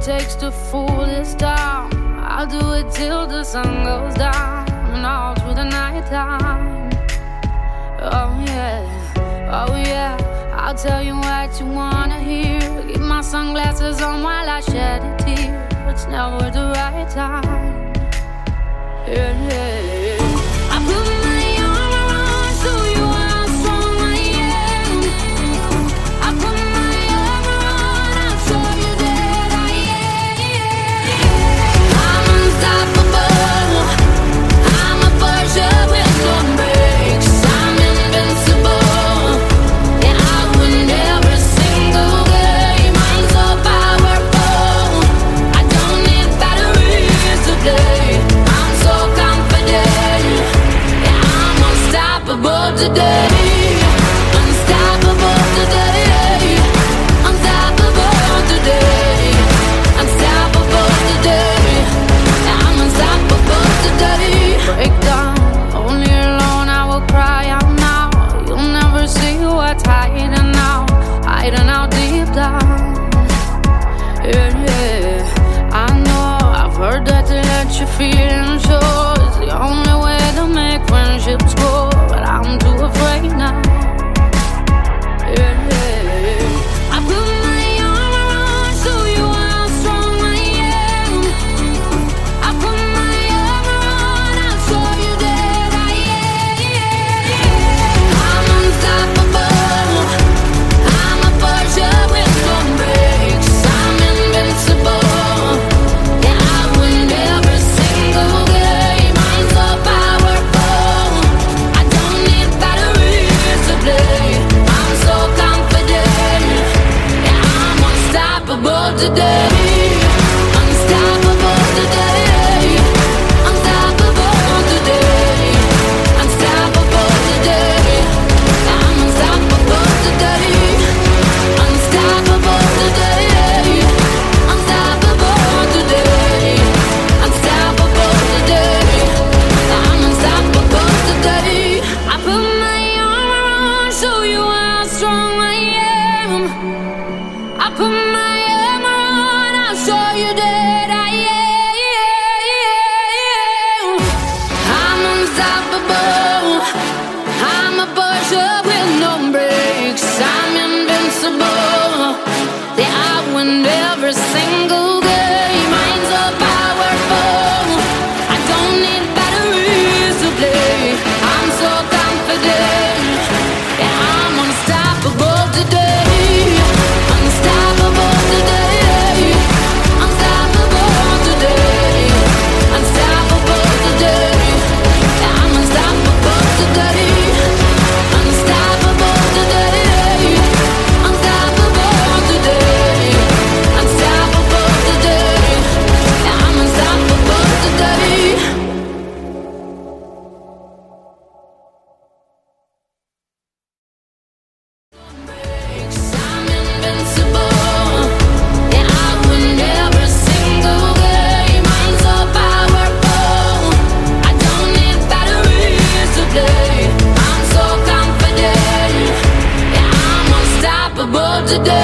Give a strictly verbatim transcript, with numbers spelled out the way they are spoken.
it takes to fool this town. I'll do it till the sun goes down and all through the night time. Oh yeah, oh yeah, I'll tell you what you wanna hear. Keep my sunglasses on while I shed a tear. It's never the right time. Yeah, yeah, yeah. I'm moving today. Today. Today.